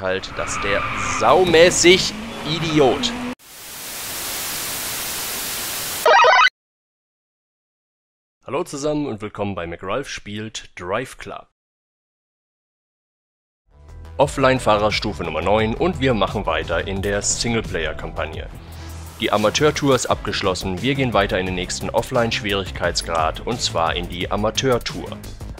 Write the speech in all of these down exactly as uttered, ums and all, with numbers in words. halt, dass der saumäßig Idiot. Hallo zusammen und willkommen bei McRalph spielt Drive Club. Offline-Fahrerstufe Nummer neun und wir machen weiter in der Singleplayer-Kampagne. Die Amateur-Tour ist abgeschlossen, wir gehen weiter in den nächsten Offline-Schwierigkeitsgrad und zwar in die Amateur-Tour.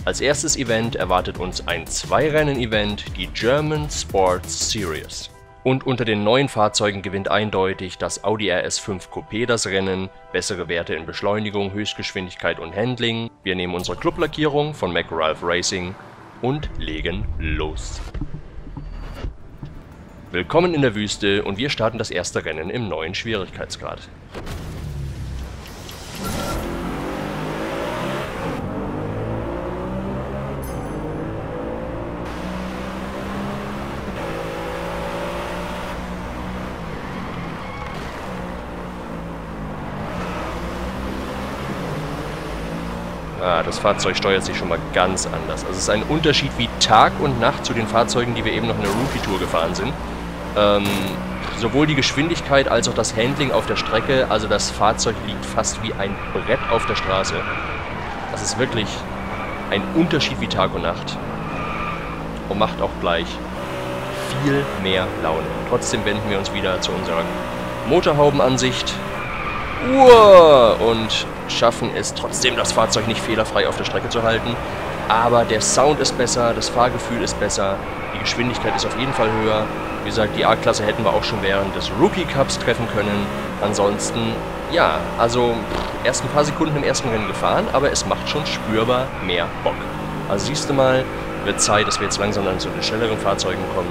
Als erstes Event erwartet uns ein Zwei-Rennen-Event, die German Sports Series. Und unter den neuen Fahrzeugen gewinnt eindeutig das Audi R S fünf Coupé das Rennen, bessere Werte in Beschleunigung, Höchstgeschwindigkeit und Handling. Wir nehmen unsere Clublackierung von McRalph Racing und legen los. Willkommen in der Wüste und wir starten das erste Rennen im neuen Schwierigkeitsgrad. Ah, das Fahrzeug steuert sich schon mal ganz anders. Also es ist ein Unterschied wie Tag und Nacht zu den Fahrzeugen, die wir eben noch in der Rookie-Tour gefahren sind. Ähm, sowohl die Geschwindigkeit als auch das Handling auf der Strecke, also das Fahrzeug liegt fast wie ein Brett auf der Straße. Das ist wirklich ein Unterschied wie Tag und Nacht. Und macht auch gleich viel mehr Laune. Trotzdem wenden wir uns wieder zu unserer Motorhaubenansicht. Uah! Und schaffen es trotzdem, das Fahrzeug nicht fehlerfrei auf der Strecke zu halten. Aber der Sound ist besser, das Fahrgefühl ist besser, die Geschwindigkeit ist auf jeden Fall höher. Wie gesagt, die A-Klasse hätten wir auch schon während des Rookie Cups treffen können. Ansonsten, ja, also pff, erst ein paar Sekunden im ersten Rennen gefahren, aber es macht schon spürbar mehr Bock. Also siehst du mal, wird Zeit, dass wir jetzt langsam dann zu den schnelleren Fahrzeugen kommen.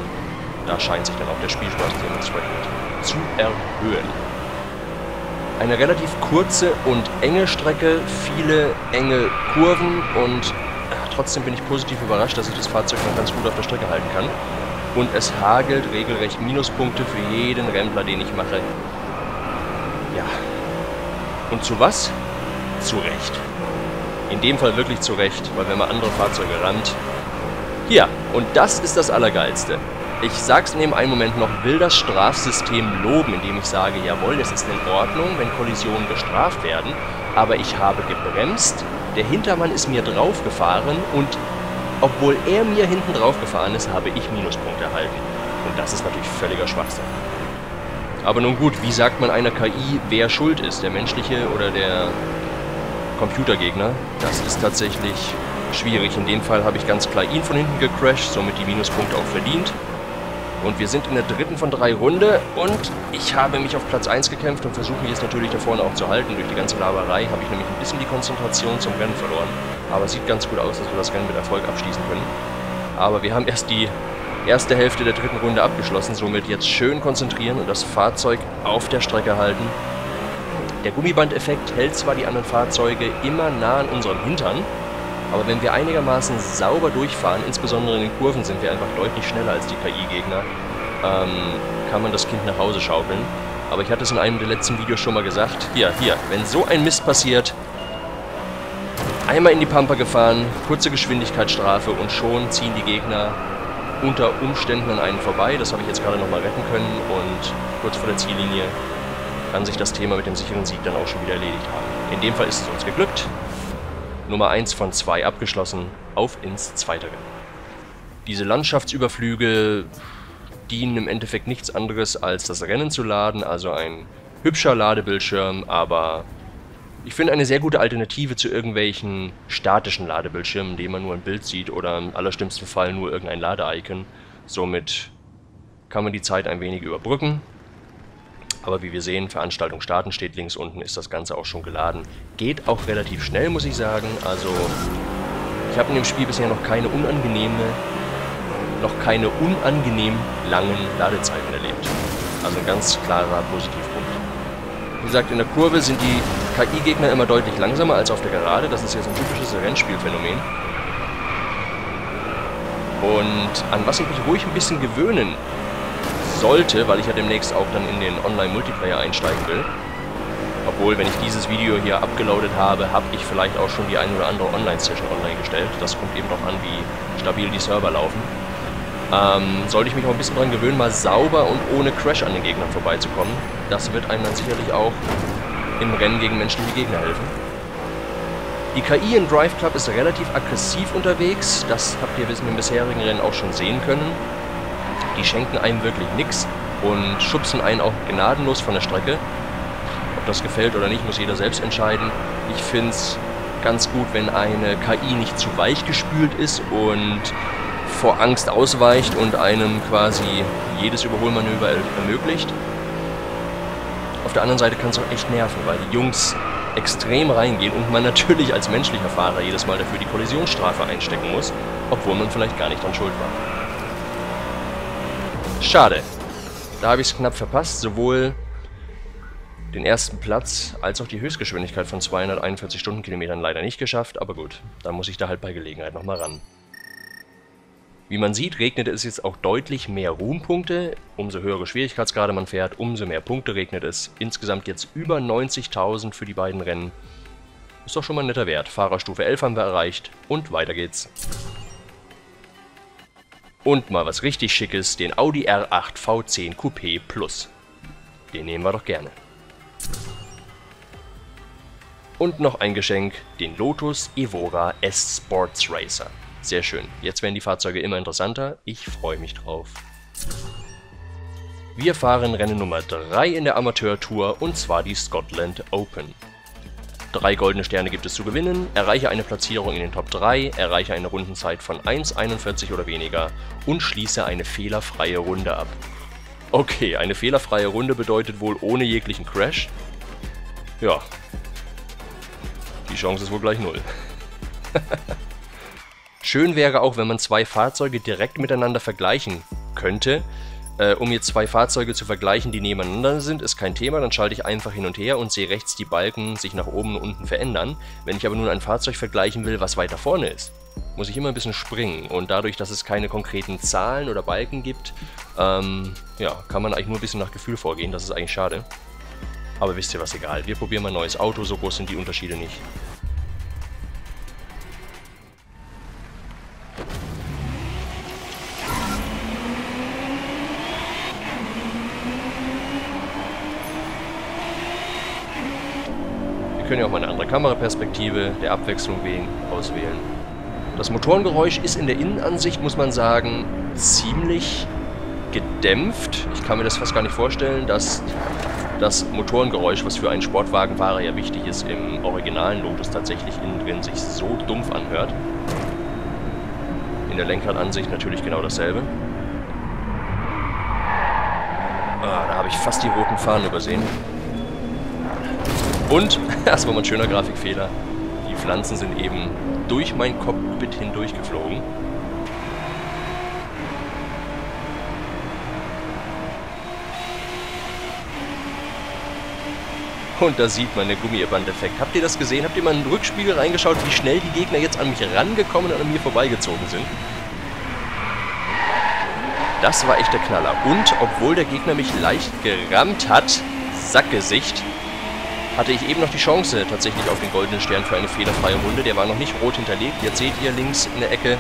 Da scheint sich dann auch der Spielspaß dementsprechend zu erhöhen. Eine relativ kurze und enge Strecke, viele enge Kurven und ach, trotzdem bin ich positiv überrascht, dass ich das Fahrzeug noch ganz gut auf der Strecke halten kann. Und es hagelt regelrecht Minuspunkte für jeden Rempler, den ich mache. Ja. Und zu was? Zu Recht. In dem Fall wirklich zu Recht, weil wenn man andere Fahrzeuge rammt. Ja, und das ist das Allergeilste. Ich sag's in dem einen Moment noch, will das Strafsystem loben, indem ich sage, jawohl, das ist in Ordnung, wenn Kollisionen bestraft werden, aber ich habe gebremst, der Hintermann ist mir draufgefahren und obwohl er mir hinten draufgefahren ist, habe ich Minuspunkte erhalten. Und das ist natürlich völliger Schwachsinn. Aber nun gut, wie sagt man einer K I, wer schuld ist, der menschliche oder der Computergegner? Das ist tatsächlich schwierig. In dem Fall habe ich ganz klar ihn von hinten gecrashed, somit die Minuspunkte auch verdient. Und wir sind in der dritten von drei Runde und ich habe mich auf Platz eins gekämpft und versuche mich jetzt natürlich da vorne auch zu halten. Durch die ganze Laberei habe ich nämlich ein bisschen die Konzentration zum Rennen verloren. Aber es sieht ganz gut aus, dass wir das Rennen mit Erfolg abschließen können. Aber wir haben erst die erste Hälfte der dritten Runde abgeschlossen, somit jetzt schön konzentrieren und das Fahrzeug auf der Strecke halten. Der Gummibandeffekt hält zwar die anderen Fahrzeuge immer nah an unserem Hintern, aber wenn wir einigermaßen sauber durchfahren, insbesondere in den Kurven sind wir einfach deutlich schneller als die K I-Gegner, ähm, kann man das Kind nach Hause schaukeln. Aber ich hatte es in einem der letzten Videos schon mal gesagt, hier, hier, wenn so ein Mist passiert, einmal in die Pampa gefahren, kurze Geschwindigkeitsstrafe und schon ziehen die Gegner unter Umständen an einen vorbei. Das habe ich jetzt gerade nochmal retten können und kurz vor der Ziellinie kann sich das Thema mit dem sicheren Sieg dann auch schon wieder erledigt haben. In dem Fall ist es uns geglückt. Nummer eins von zwei abgeschlossen, auf ins zweite Rennen. Diese Landschaftsüberflüge dienen im Endeffekt nichts anderes als das Rennen zu laden, also ein hübscher Ladebildschirm, aber ich finde eine sehr gute Alternative zu irgendwelchen statischen Ladebildschirmen, in denen man nur ein Bild sieht oder im allerschlimmsten Fall nur irgendein Lade-Icon. Somit kann man die Zeit ein wenig überbrücken. Aber wie wir sehen, Veranstaltung starten steht links unten, ist das Ganze auch schon geladen. Geht auch relativ schnell, muss ich sagen. Also, ich habe in dem Spiel bisher noch keine unangenehme, noch keine unangenehm langen Ladezeiten erlebt. Also ein ganz klarer Positivpunkt. Wie gesagt, in der Kurve sind die K I-Gegner immer deutlich langsamer als auf der Gerade. Das ist jetzt ein typisches Rennspielphänomen. Und an was ich mich ruhig ein bisschen gewöhnen sollte, weil ich ja demnächst auch dann in den Online-Multiplayer einsteigen will. Obwohl, wenn ich dieses Video hier abgeloadet habe, habe ich vielleicht auch schon die eine oder andere Online-Session online gestellt. Das kommt eben noch an, wie stabil die Server laufen. Ähm, sollte ich mich auch ein bisschen dran gewöhnen, mal sauber und ohne Crash an den Gegnern vorbeizukommen. Das wird einem dann sicherlich auch im Rennen gegen menschliche Gegner helfen. Die K I in Drive Club ist relativ aggressiv unterwegs. Das habt ihr bis in den bisherigen Rennen auch schon sehen können. Die schenken einem wirklich nichts und schubsen einen auch gnadenlos von der Strecke. Ob das gefällt oder nicht, muss jeder selbst entscheiden. Ich finde es ganz gut, wenn eine K I nicht zu weich gespült ist und vor Angst ausweicht und einem quasi jedes Überholmanöver ermöglicht. Auf der anderen Seite kann es auch echt nerven, weil die Jungs extrem reingehen und man natürlich als menschlicher Fahrer jedes Mal dafür die Kollisionsstrafe einstecken muss, obwohl man vielleicht gar nicht dran schuld war. Schade. Da habe ich es knapp verpasst, sowohl den ersten Platz als auch die Höchstgeschwindigkeit von zweihunderteinundvierzig Stundenkilometern leider nicht geschafft, aber gut, da muss ich da halt bei Gelegenheit nochmal ran. Wie man sieht, regnete es jetzt auch deutlich mehr Ruhmpunkte. Umso höhere Schwierigkeitsgrade man fährt, umso mehr Punkte regnet es. Insgesamt jetzt über neunzigtausend für die beiden Rennen. Ist doch schon mal ein netter Wert. Fahrerstufe elf haben wir erreicht und weiter geht's. Und mal was richtig Schickes, den Audi R acht V zehn Coupé Plus. Den nehmen wir doch gerne. Und noch ein Geschenk, den Lotus Evora S Sports Racer. Sehr schön. Jetzt werden die Fahrzeuge immer interessanter. Ich freue mich drauf. Wir fahren Rennen Nummer drei in der Amateur-Tour, und zwar die Scotland Open. Drei goldene Sterne gibt es zu gewinnen. Erreiche eine Platzierung in den Top drei, erreiche eine Rundenzeit von eins einundvierzig oder weniger und schließe eine fehlerfreie Runde ab. Okay, eine fehlerfreie Runde bedeutet wohl ohne jeglichen Crash. Ja. Die Chance ist wohl gleich null. Schön wäre auch, wenn man zwei Fahrzeuge direkt miteinander vergleichen könnte. Äh, um jetzt zwei Fahrzeuge zu vergleichen, die nebeneinander sind, ist kein Thema. Dann schalte ich einfach hin und her und sehe rechts die Balken sich nach oben und unten verändern. Wenn ich aber nun ein Fahrzeug vergleichen will, was weiter vorne ist, muss ich immer ein bisschen springen. Und dadurch, dass es keine konkreten Zahlen oder Balken gibt, ähm, ja, kann man eigentlich nur ein bisschen nach Gefühl vorgehen. Das ist eigentlich schade. Aber wisst ihr was, egal. Wir probieren mal ein neues Auto, so groß sind die Unterschiede nicht. Wir können ja auch mal eine andere Kameraperspektive der Abwechslung wegen auswählen. Das Motorengeräusch ist in der Innenansicht, muss man sagen, ziemlich gedämpft. Ich kann mir das fast gar nicht vorstellen, dass das Motorengeräusch, was für einen Sportwagenfahrer ja wichtig ist, im originalen Lotus tatsächlich innen drin sich so dumpf anhört. In der Lenkradansicht natürlich genau dasselbe. Ah, da habe ich fast die roten Fahnen übersehen. Und, das war mal ein schöner Grafikfehler, die Pflanzen sind eben durch mein Cockpit hindurchgeflogen. Und da sieht man den Gummiband-Effekt. Habt ihr das gesehen? Habt ihr mal in den Rückspiegel reingeschaut, wie schnell die Gegner jetzt an mich rangekommen und an mir vorbeigezogen sind? Das war echt der Knaller. Und, obwohl der Gegner mich leicht gerammt hat, Sackgesicht, hatte ich eben noch die Chance tatsächlich auf den goldenen Stern für eine fehlerfreie Runde. Der war noch nicht rot hinterlegt. Jetzt seht ihr links in der Ecke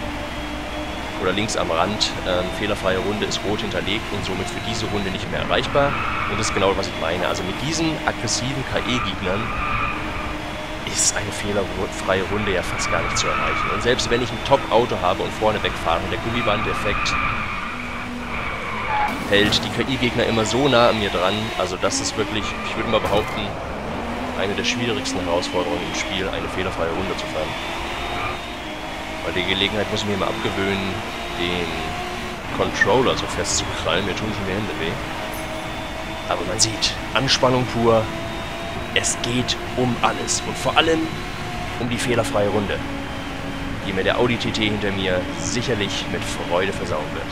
oder links am Rand, ähm, fehlerfreie Runde ist rot hinterlegt und somit für diese Runde nicht mehr erreichbar. Und das ist genau, was ich meine. Also mit diesen aggressiven K E-Gegnern ist eine fehlerfreie Runde ja fast gar nicht zu erreichen. Und selbst wenn ich ein Top-Auto habe und vorne wegfahre, der Gummiband-Effekt hält die K I-Gegner immer so nah an mir dran. Also das ist wirklich, ich würde mal behaupten, eine der schwierigsten Herausforderungen im Spiel, eine fehlerfreie Runde zu fahren. Bei der Gelegenheit muss ich mir immer abgewöhnen, den Controller so fest zu krallen. Mir tun schon die Hände weh. Aber man sieht, Anspannung pur, es geht um alles. Und vor allem um die fehlerfreie Runde, die mir der Audi T T hinter mir sicherlich mit Freude versauen wird.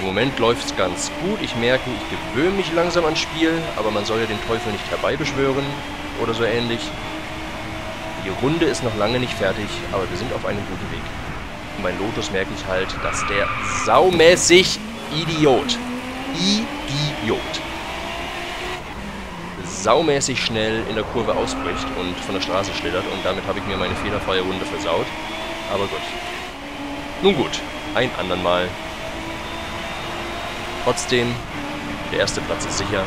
Im Moment läuft es ganz gut. Ich merke, ich gewöhne mich langsam ans Spiel, aber man soll ja den Teufel nicht herbeibeschwören oder so ähnlich. Die Runde ist noch lange nicht fertig, aber wir sind auf einem guten Weg. Und mein Lotus merke ich halt, dass der saumäßig Idiot, Idiot, saumäßig schnell in der Kurve ausbricht und von der Straße schlittert, und damit habe ich mir meine fehlerfreie Runde versaut. Aber gut. Nun gut, ein andern Mal Trotzdem, der erste Platz ist sicher.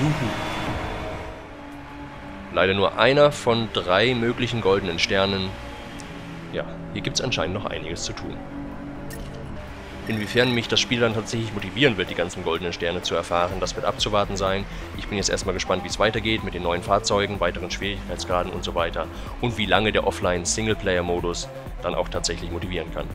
Juhu. Leider nur einer von drei möglichen goldenen Sternen. Ja, hier gibt es anscheinend noch einiges zu tun. Inwiefern mich das Spiel dann tatsächlich motivieren wird, die ganzen goldenen Sterne zu erfahren, das wird abzuwarten sein. Ich bin jetzt erstmal gespannt, wie es weitergeht mit den neuen Fahrzeugen, weiteren Schwierigkeitsgraden und so weiter. Und wie lange der Offline-Singleplayer-Modus dann auch tatsächlich motivieren kann.